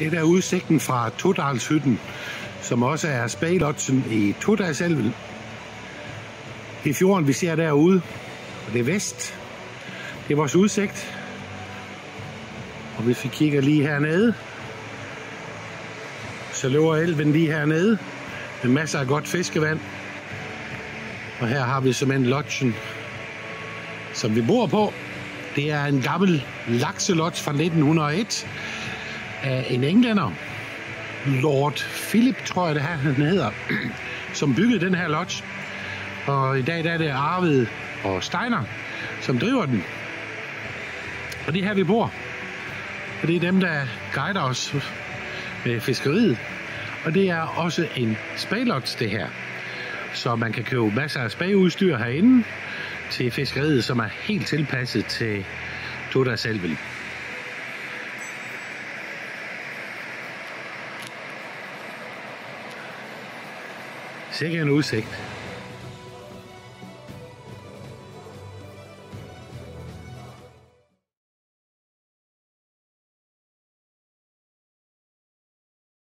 Det der udsigten fra Todals hytten, som også er spadlodsen i Todalselven. Det er fjorden, vi ser derude, og det er vest. Det er vores udsigt. Og hvis vi kigger lige hernede, så løber elven lige hernede med masser af godt fiskevand. Og her har vi simpelthen lodgen, som vi bor på. Det er en gammel lakselodge fra 1901 af en englænder, Lord Philip, tror jeg det her, han hedder, som byggede den her lodge. Og i dag der er det Arvid og Steiner, som driver den. Og det er her, vi bor. Og det er dem, der guider os med fiskeriet. Og det er også en spadlodge, det her. Så man kan købe masser af spadeudstyr herinde til fiskeriet, som er helt tilpasset til Todalselven. Sikke en udsigt.